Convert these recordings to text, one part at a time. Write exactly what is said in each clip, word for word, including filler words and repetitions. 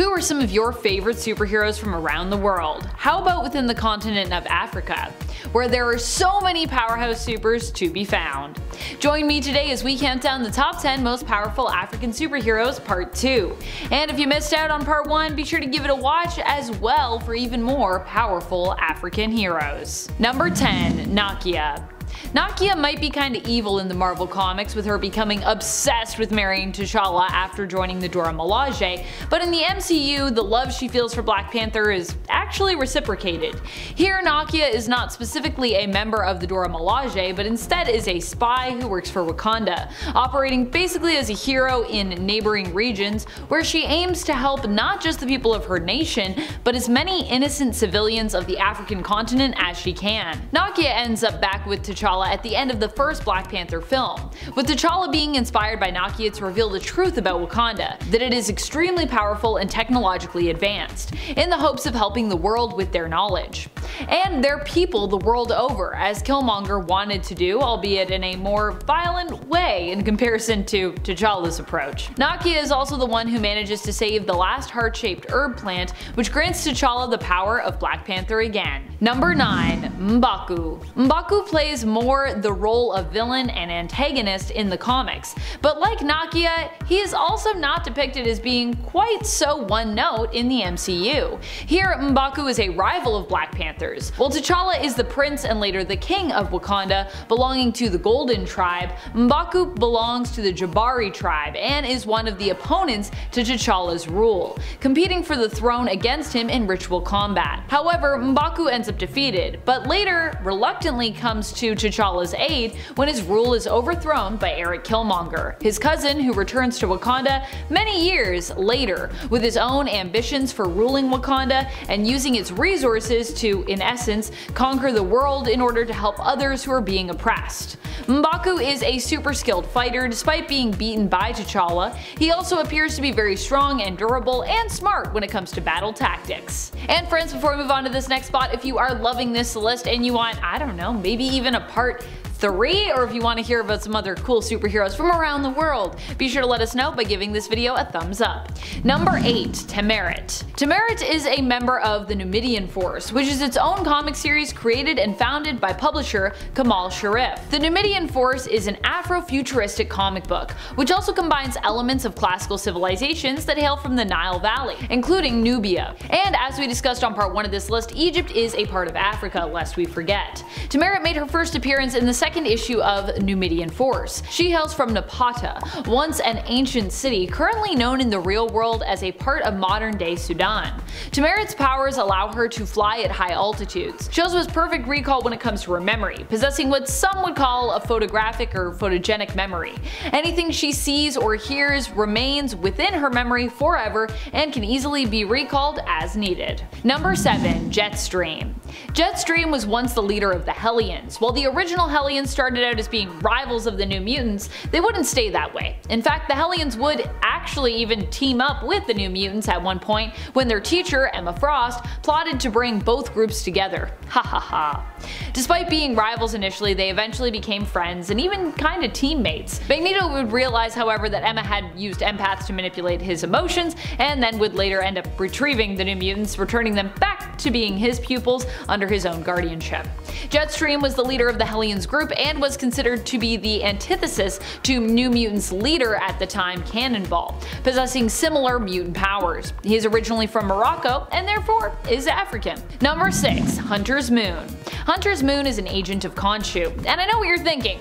Who are some of your favorite superheroes from around the world? How about within the continent of Africa, where there are so many powerhouse supers to be found? Join me today as we count down the top ten most powerful African superheroes part two. And if you missed out on part one, be sure to give it a watch as well for even more powerful African heroes. Number ten. Nakia. Nakia might be kinda evil in the Marvel comics, with her becoming obsessed with marrying T'Challa after joining the Dora Milaje, but in the M C U, the love she feels for Black Panther is actually reciprocated. Here, Nakia is not specifically a member of the Dora Milaje, but instead is a spy who works for Wakanda, operating basically as a hero in neighboring regions, where she aims to help not just the people of her nation, but as many innocent civilians of the African continent as she can. Nakia ends up back with T'Challa at the end of the first Black Panther film, with T'Challa being inspired by Nakia to reveal the truth about Wakanda, that it is extremely powerful and technologically advanced, in the hopes of helping the world with their knowledge. And their people the world over, as Killmonger wanted to do, albeit in a more violent way in comparison to T'Challa's approach. Nakia is also the one who manages to save the last heart-shaped herb plant, which grants T'Challa the power of Black Panther again. Number nine. M'Baku. M'Baku plays more the role of villain and antagonist in the comics, but like Nakia, he is also not depicted as being quite so one-note in the M C U. Here, M'Baku is a rival of Black Panthers. While T'Challa is the prince and later the king of Wakanda, belonging to the Golden Tribe, M'Baku belongs to the Jabari Tribe and is one of the opponents to T'Challa's rule, competing for the throne against him in ritual combat. However, M'Baku ends up defeated, but later reluctantly comes to T'Challa's aid when his rule is overthrown by Eric Killmonger, his cousin who returns to Wakanda many years later with his own ambitions for ruling Wakanda and using its resources to, in essence, conquer the world in order to help others who are being oppressed. M'Baku is a super skilled fighter despite being beaten by T'Challa. He also appears to be very strong and durable and smart when it comes to battle tactics. And friends, before we move on to this next spot, if you are loving this list and you want, I don't know, maybe even a part three, or if you want to hear about some other cool superheroes from around the world, be sure to let us know by giving this video a thumbs up. Number eight. Tamerit. Tamerit is a member of the Numidian Force, which is its own comic series created and founded by publisher Kamal Sharif. The Numidian Force is an Afro-futuristic comic book, which also combines elements of classical civilizations that hail from the Nile Valley, including Nubia. And as we discussed on part one of this list, Egypt is a part of Africa, lest we forget. Tamerit made her first appearance in the second Second issue of Numidian Force. She hails from Napata, once an ancient city currently known in the real world as a part of modern-day Sudan. Tamerit's powers allow her to fly at high altitudes. She also has perfect recall when it comes to her memory, possessing what some would call a photographic or photogenic memory. Anything she sees or hears remains within her memory forever and can easily be recalled as needed. Number seven. Jetstream. Jetstream was once the leader of the Hellions. While the original Hellions started out as being rivals of the New Mutants, they wouldn't stay that way. In fact, the Hellions would actually even team up with the New Mutants at one point when their teacher, Emma Frost, plotted to bring both groups together. Ha ha ha. Despite being rivals initially, they eventually became friends and even kinda teammates. Magneto would realize, however, that Emma had used empaths to manipulate his emotions, and then would later end up retrieving the New Mutants, returning them back to being his pupils under his own guardianship. Jetstream was the leader of the Hellions group and was considered to be the antithesis to New Mutants' leader at the time, Cannonball, possessing similar mutant powers. He is originally from Morocco and therefore is African. Number six. Hunter's Moon. Hunter's Moon is an agent of Khonshu, and I know what you're thinking,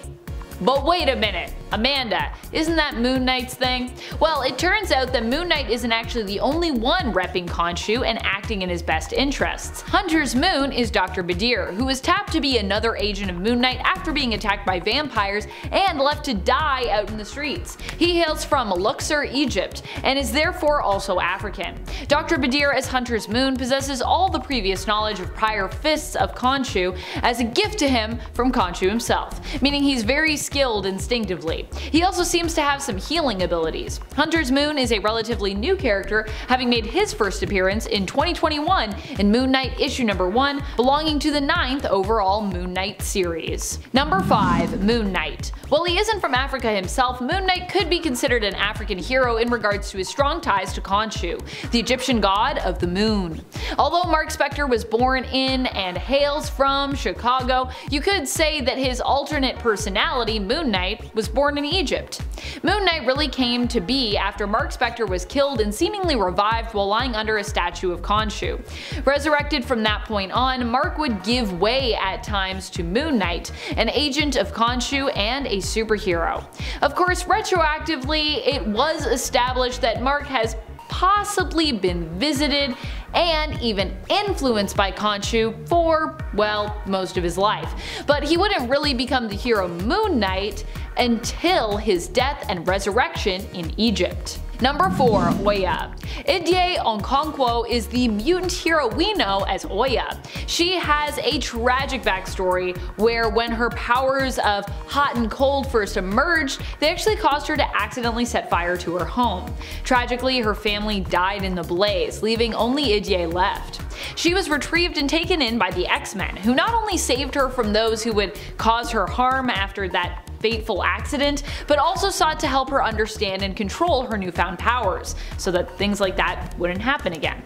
but wait a minute, Amanda, isn't that Moon Knight's thing? Well, it turns out that Moon Knight isn't actually the only one repping Khonshu and acting in his best interests. Hunter's Moon is Doctor Badir, who was tapped to be another agent of Moon Knight after being attacked by vampires and left to die out in the streets. He hails from Luxor, Egypt, and is therefore also African. Doctor Badir, as Hunter's Moon, possesses all the previous knowledge of prior fists of Khonshu as a gift to him from Khonshu himself, meaning he's very skilled instinctively. family. He also seems to have some healing abilities. Hunter's Moon is a relatively new character, having made his first appearance in twenty twenty-one in Moon Knight issue number one, belonging to the ninth overall Moon Knight series. Number five. Moon Knight. While he isn't from Africa himself, Moon Knight could be considered an African hero in regards to his strong ties to Khonshu, the Egyptian god of the moon. Although Mark Spector was born in and hails from Chicago, you could say that his alternate personality, Moon Knight, was born in Egypt. Moon Knight really came to be after Mark Spector was killed and seemingly revived while lying under a statue of Khonshu. Resurrected from that point on, Mark would give way at times to Moon Knight, an agent of Khonshu and a superhero. Of course, retroactively, it was established that Mark has possibly been visited and even influenced by Khonshu for, well, most of his life. But he wouldn't really become the hero Moon Knight until his death and resurrection in Egypt. Number four. Oya. Idye Okonkwo is the mutant hero we know as Oya. She has a tragic backstory where when her powers of hot and cold first emerged, they actually caused her to accidentally set fire to her home. Tragically, her family died in the blaze, leaving only Idye left. She was retrieved and taken in by the X-Men, who not only saved her from those who would cause her harm after that fateful accident, but also sought to help her understand and control her newfound powers, so that things like that wouldn't happen again.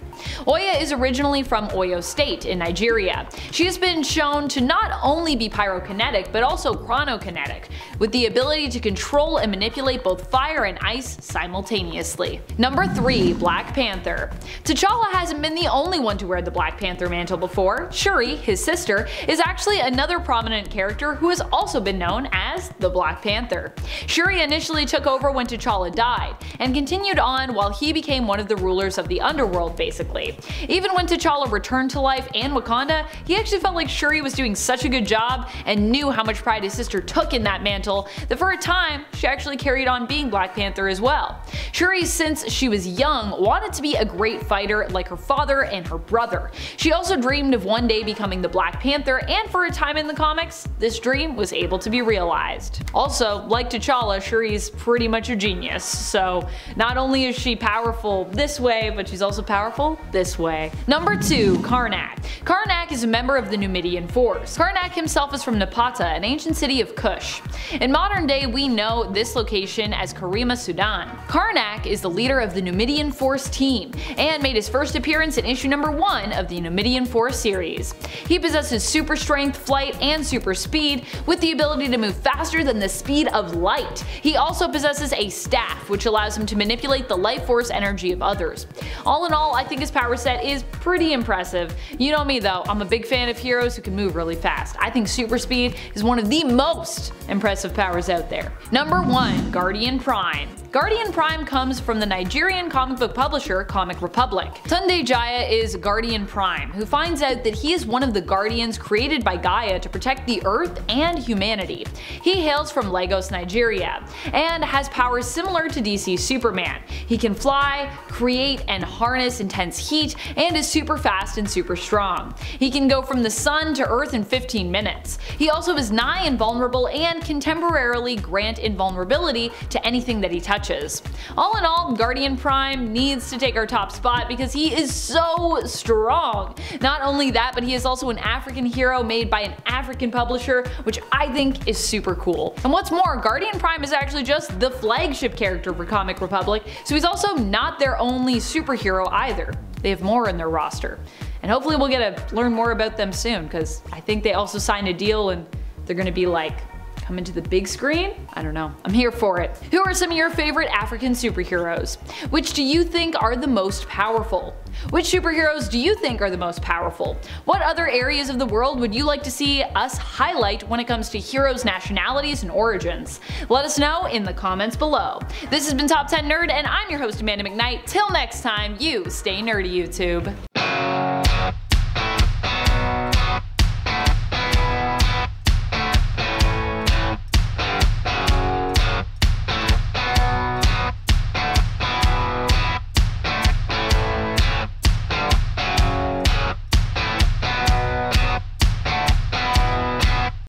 Oya is originally from Oyo State in Nigeria. She has been shown to not only be pyrokinetic, but also chronokinetic, with the ability to control and manipulate both fire and ice simultaneously. Number three. Black Panther. T'Challa hasn't been the only one to wear the Black Panther mantle before. Shuri, his sister, is actually another prominent character who has also been known as the Black Panther. Shuri initially took over when T'Challa died, and continued on while he became one of the rulers of the underworld, basically. Even when T'Challa returned to life and Wakanda, he actually felt like Shuri was doing such a good job and knew how much pride his sister took in that mantle that for a time, she actually carried on being Black Panther as well. Shuri, since she was young, wanted to be a great fighter like her father and her brother. She also dreamed of one day becoming the Black Panther, and for a time in the comics, this dream was able to be realized. Also, like T'Challa, Shuri's pretty much a genius, so not only is she powerful this way, but she's also powerful this way. Number two. Karnak. Karnak is a member of the Numidian Force. Karnak himself is from Napata, an ancient city of Kush. In modern day, we know this location as Karima, Sudan. Karnak is the leader of the Numidian Force team, and made his first appearance in issue number one of the Numidian Force series. He possesses super strength, flight, and super speed, with the ability to move faster than the speed of light. He also possesses a staff, which allows him to manipulate the life force energy of others. All in all, I think his power set is pretty impressive. You know me though, I'm a big fan of heroes who can move really fast. I think super speed is one of the most impressive powers out there. Number one. Guardian Prime. Guardian Prime comes from the Nigerian comic book publisher Comic Republic. Tunde Jaya is Guardian Prime, who finds out that he is one of the guardians created by Gaia to protect the Earth and humanity. He hails from Lagos, Nigeria, and has powers similar to D C's Superman. He can fly, create, and harness intense heat, and is super fast and super strong. He can go from the sun to Earth in fifteen minutes. He also is nigh invulnerable and can temporarily grant invulnerability to anything that he touches. All in all, Guardian Prime needs to take our top spot because he is so strong. Not only that, but he is also an African hero made by an African publisher, which I think is super cool. And what's more, Guardian Prime is actually just the flagship character for Comic Republic, so he's also not their only superhero either. They have more in their roster. And hopefully we'll get to learn more about them soon, because I think they also signed a deal and they're going to be like, come into the big screen? I don't know. I'm here for it. Who are some of your favorite African superheroes? Which do you think are the most powerful? Which superheroes do you think are the most powerful? What other areas of the world would you like to see us highlight when it comes to heroes' nationalities and origins? Let us know in the comments below. This has been Top ten Nerd, and I'm your host Amanda McKnight. Till next time, you stay nerdy, YouTube.